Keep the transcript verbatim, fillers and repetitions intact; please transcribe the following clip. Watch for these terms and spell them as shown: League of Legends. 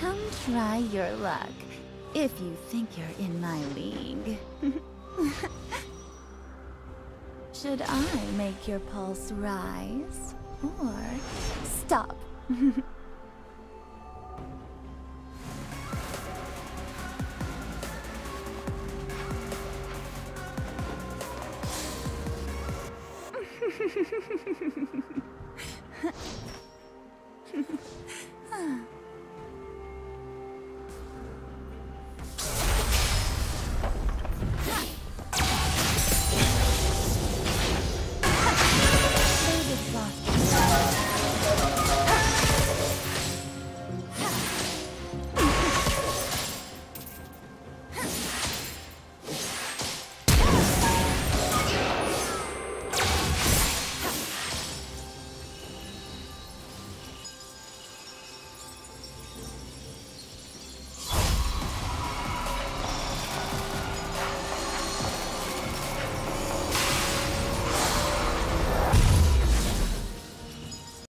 Come try your luck, if you think you're in my league. Should I make your pulse rise, or stop?